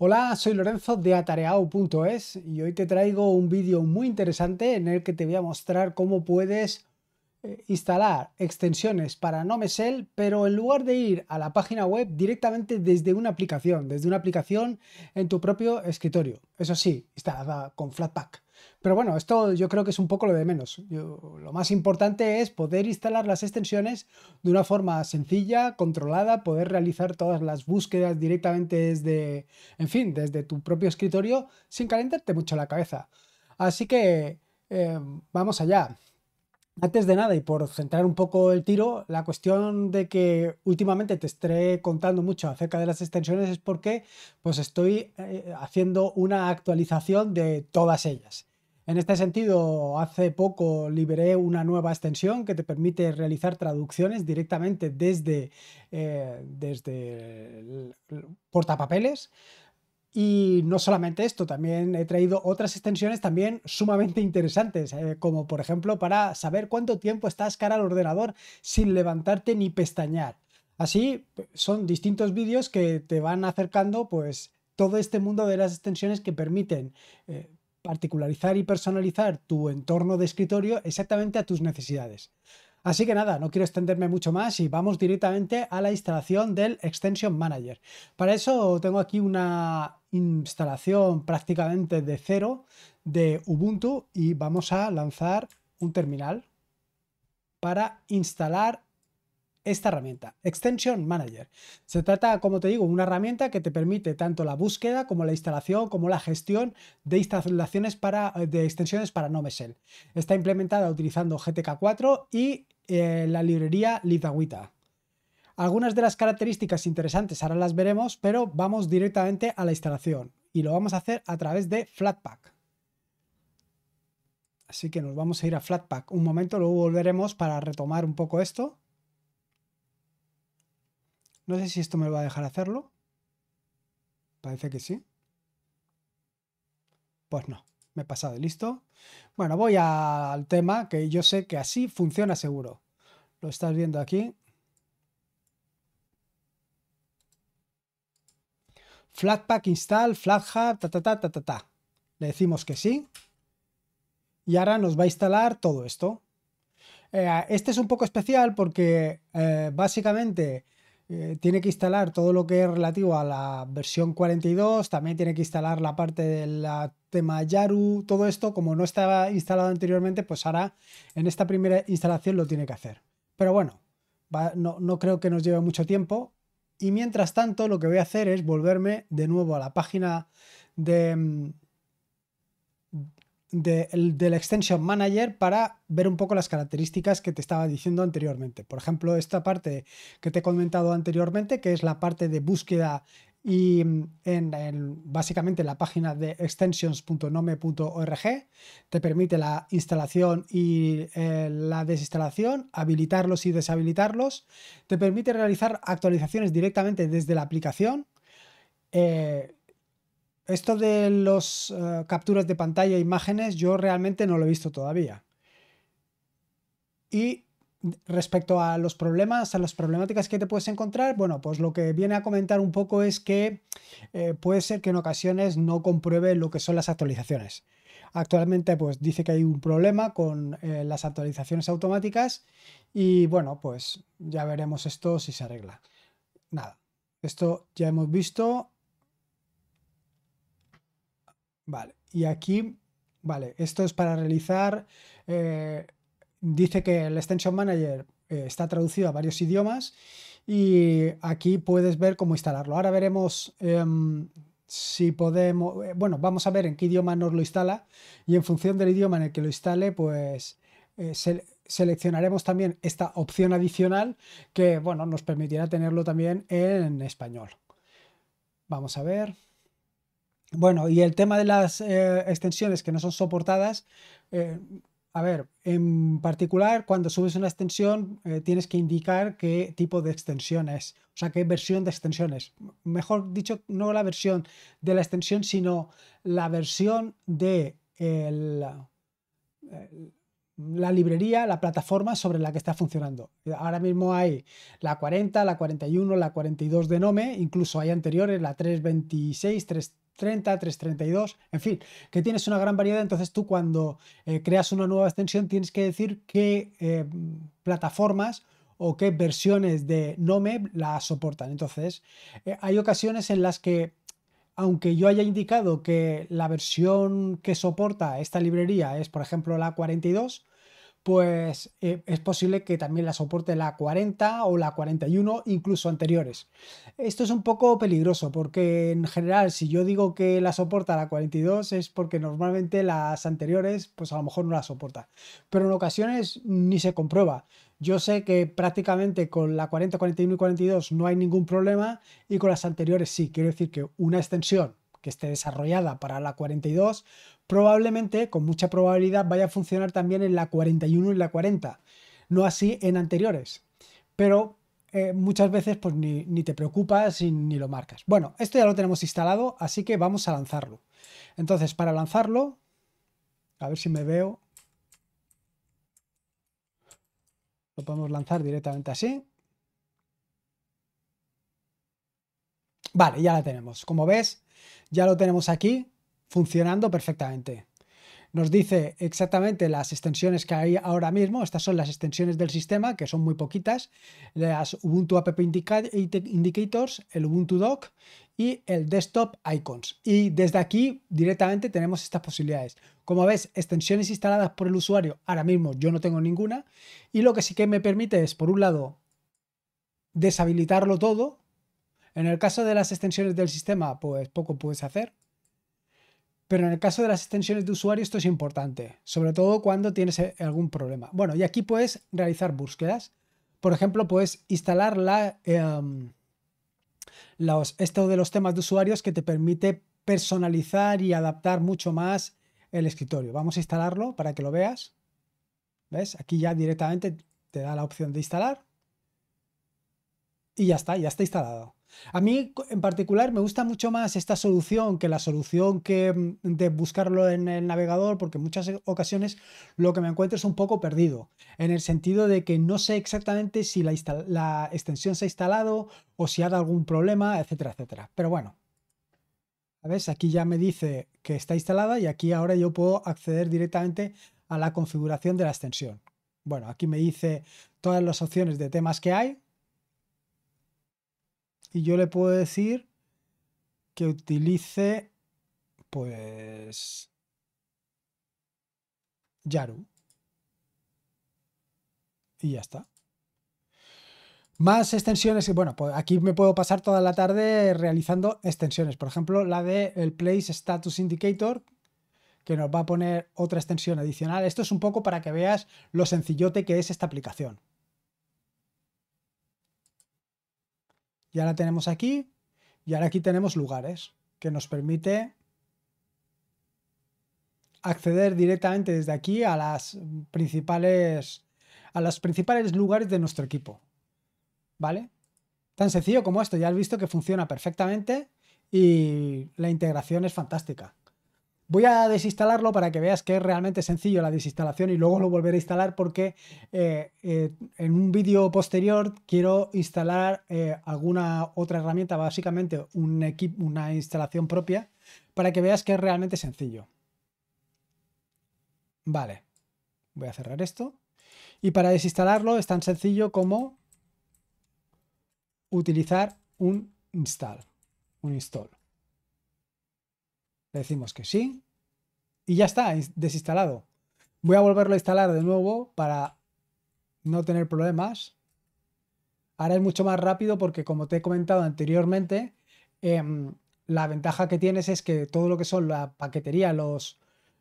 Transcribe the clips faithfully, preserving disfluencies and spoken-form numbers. Hola, soy Lorenzo de atareao punto es y hoy te traigo un vídeo muy interesante en el que te voy a mostrar cómo puedes eh, instalar extensiones para GNOME Shell, pero en lugar de ir a la página web directamente desde una aplicación, desde una aplicación en tu propio escritorio. Eso sí, instalada con Flatpak. Pero bueno, esto yo creo que es un poco lo de menos. Yo, lo más importante es poder instalar las extensiones de una forma sencilla, controlada, poder realizar todas las búsquedas directamente desde, en fin, desde tu propio escritorio sin calentarte mucho la cabeza. Así que eh, vamos allá. Antes de nada, y por centrar un poco el tiro, la cuestión de que últimamente te estaré contando mucho acerca de las extensiones es porque pues estoy eh, haciendo una actualización de todas ellas. En este sentido, hace poco liberé una nueva extensión que te permite realizar traducciones directamente desde, eh, desde el portapapeles. Y no solamente esto, también he traído otras extensiones también sumamente interesantes, eh, como por ejemplo para saber cuánto tiempo estás cara al ordenador sin levantarte ni pestañear. Así, son distintos vídeos que te van acercando pues todo este mundo de las extensiones que permiten eh, particularizar y personalizar tu entorno de escritorio exactamente a tus necesidades. Así que nada, no quiero extenderme mucho más y vamos directamente a la instalación del Extension Manager. Para eso tengo aquí una instalación prácticamente de cero de Ubuntu y vamos a lanzar un terminal para instalar esta herramienta, Extension Manager. Se trata, como te digo, una herramienta que te permite tanto la búsqueda como la instalación como la gestión de instalaciones para, de extensiones para GNOME Shell. Está implementada utilizando G T K cuatro y eh, la librería Libadwaita. Algunas de las características interesantes ahora las veremos, pero vamos directamente a la instalación y lo vamos a hacer a través de Flatpak. Así que nos vamos a ir a Flatpak un momento, luego volveremos para retomar un poco esto. No sé si esto me va a dejar hacerlo. Parece que sí. Pues no, me he pasado de listo. Bueno, voy al tema, que yo sé que así funciona seguro. Lo estás viendo aquí. Flatpak install, flathub, ta ta ta ta ta ta. Le decimos que sí. Y ahora nos va a instalar todo esto. Eh, este es un poco especial porque eh, básicamente... Eh, tiene que instalar todo lo que es relativo a la versión cuarenta y dos, también tiene que instalar la parte del tema Yaru, todo esto como no estaba instalado anteriormente, pues ahora en esta primera instalación lo tiene que hacer. Pero bueno, va, no, no creo que nos lleve mucho tiempo y mientras tanto lo que voy a hacer es volverme de nuevo a la página de, de, el, del Extension Manager para ver un poco las características que te estaba diciendo anteriormente. Por ejemplo, esta parte que te he comentado anteriormente, que es la parte de búsqueda y en, en, básicamente la página de extensions punto gnome punto org, te permite la instalación y eh, la desinstalación, habilitarlos y deshabilitarlos, te permite realizar actualizaciones directamente desde la aplicación, eh, esto de los eh, capturas de pantalla e imágenes yo realmente no lo he visto todavía. Y respecto a los problemas, a las problemáticas que te puedes encontrar, bueno, pues lo que viene a comentar un poco es que eh, puede ser que en ocasiones no compruebe lo que son las actualizaciones. Actualmente pues dice que hay un problema con eh, las actualizaciones automáticas y bueno, pues ya veremos esto si se arregla. Nada, esto ya hemos visto. Vale, y aquí, vale, esto es para realizar... Eh, Dice que el Extension Manager eh, está traducido a varios idiomas y aquí puedes ver cómo instalarlo. Ahora veremos eh, si podemos... Eh, bueno, vamos a ver en qué idioma nos lo instala y en función del idioma en el que lo instale, pues eh, se, seleccionaremos también esta opción adicional que, bueno, nos permitirá tenerlo también en español. Vamos a ver... Bueno, y el tema de las eh, extensiones que no son soportadas... Eh, A ver, en particular, cuando subes una extensión, eh, tienes que indicar qué tipo de extensión es, o sea, qué versión de extensiones. Mejor dicho, no la versión de la extensión, sino la versión de el, el, la librería, la plataforma sobre la que está funcionando. Ahora mismo hay la cuarenta, la cuarenta y uno, la cuarenta y dos de GNOME, incluso hay anteriores, la trescientos veintiséis, trescientos treinta, trescientos treinta y dos, en fin, que tienes una gran variedad. Entonces tú cuando eh, creas una nueva extensión tienes que decir qué eh, plataformas o qué versiones de GNOME la soportan. Entonces eh, hay ocasiones en las que, aunque yo haya indicado que la versión que soporta esta librería es, por ejemplo, la cuarenta y dos, pues eh, es posible que también la soporte la cuarenta o la cuarenta y uno, incluso anteriores. Esto es un poco peligroso porque, en general, si yo digo que la soporta la cuarenta y dos es porque normalmente las anteriores pues a lo mejor no la soporta. Pero en ocasiones ni se comprueba. Yo sé que prácticamente con la cuarenta, cuarenta y uno y cuarenta y dos no hay ningún problema y con las anteriores sí. Quiero decir que una extensión que esté desarrollada para la cuarenta y dos probablemente, con mucha probabilidad, vaya a funcionar también en la cuarenta y uno y la cuarenta, no así en anteriores. Pero eh, muchas veces pues ni, ni te preocupas y ni lo marcas. Bueno, esto ya lo tenemos instalado, así que vamos a lanzarlo. Entonces, para lanzarlo, a ver si me veo... Lo podemos lanzar directamente así. Vale, ya la tenemos. Como ves, ya lo tenemos aquí funcionando perfectamente. Nos dice exactamente las extensiones que hay ahora mismo. Estas son las extensiones del sistema, que son muy poquitas. Las Ubuntu App Indicators, el Ubuntu Dock y el Desktop Icons. Y desde aquí directamente tenemos estas posibilidades. Como ves, extensiones instaladas por el usuario. Ahora mismo yo no tengo ninguna. Y lo que sí que me permite es, por un lado, deshabilitarlo todo. En el caso de las extensiones del sistema, pues poco puedes hacer. Pero en el caso de las extensiones de usuario esto es importante, sobre todo cuando tienes algún problema. Bueno, y aquí puedes realizar búsquedas. Por ejemplo, puedes instalar la, eh, los, esto de los temas de usuarios que te permite personalizar y adaptar mucho más el escritorio. Vamos a instalarlo para que lo veas. ¿Ves? Aquí ya directamente te da la opción de instalar. Y ya está, ya está instalado. A mí en particular me gusta mucho más esta solución que la solución que de buscarlo en el navegador, porque en muchas ocasiones lo que me encuentro es un poco perdido, en el sentido de que no sé exactamente si la, la extensión se ha instalado o si ha dado algún problema, etcétera, etcétera. Pero bueno, ¿ves? Aquí ya me dice que está instalada y aquí ahora yo puedo acceder directamente a la configuración de la extensión. Bueno, aquí me dice todas las opciones de temas que hay. Y yo le puedo decir que utilice, pues, Yaru. Y ya está. Más extensiones. Bueno, pues aquí me puedo pasar toda la tarde realizando extensiones. Por ejemplo, la del Place Status Indicator, que nos va a poner otra extensión adicional. Esto es un poco para que veas lo sencillote que es esta aplicación. Ya la tenemos aquí y ahora aquí tenemos lugares que nos permite acceder directamente desde aquí a las principales a los principales lugares de nuestro equipo. ¿Vale? Tan sencillo como esto. Ya has visto que funciona perfectamente y la integración es fantástica. Voy a desinstalarlo para que veas que es realmente sencillo la desinstalación y luego lo volveré a instalar porque eh, eh, en un vídeo posterior quiero instalar eh, alguna otra herramienta, básicamente un equipo, una instalación propia, para que veas que es realmente sencillo. Vale, voy a cerrar esto. Y para desinstalarlo es tan sencillo como utilizar un install, un install. Le decimos que sí y ya está, desinstalado. Voy a volverlo a instalar de nuevo para no tener problemas. Ahora es mucho más rápido porque, como te he comentado anteriormente, eh, la ventaja que tienes es que todo lo que son la paquetería, los,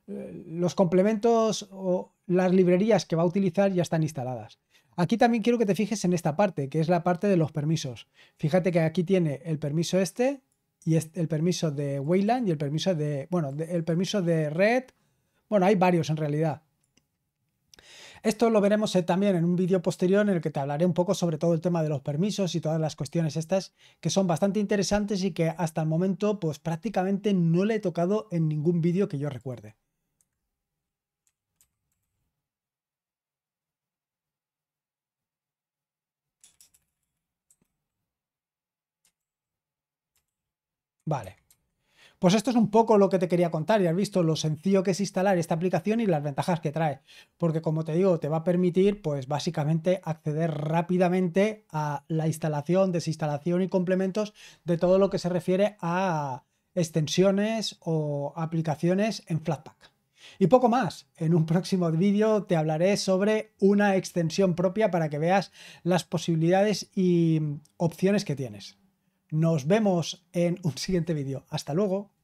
eh, los complementos o las librerías que va a utilizar ya están instaladas. Aquí también quiero que te fijes en esta parte, que es la parte de los permisos. Fíjate que aquí tiene el permiso este, y el permiso de Wayland y el permiso de, bueno, de, el permiso de red. Bueno, hay varios en realidad. Esto lo veremos también en un vídeo posterior en el que te hablaré un poco sobre todo el tema de los permisos y todas las cuestiones estas que son bastante interesantes y que hasta el momento pues prácticamente no le he tocado en ningún vídeo que yo recuerde. Vale. Pues esto es un poco lo que te quería contar, y has visto lo sencillo que es instalar esta aplicación y las ventajas que trae, porque como te digo, te va a permitir pues básicamente acceder rápidamente a la instalación, desinstalación y complementos de todo lo que se refiere a extensiones o aplicaciones en Flatpak. Y poco más, en un próximo vídeo te hablaré sobre una extensión propia para que veas las posibilidades y opciones que tienes. Nos vemos en un siguiente vídeo. ¡Hasta luego!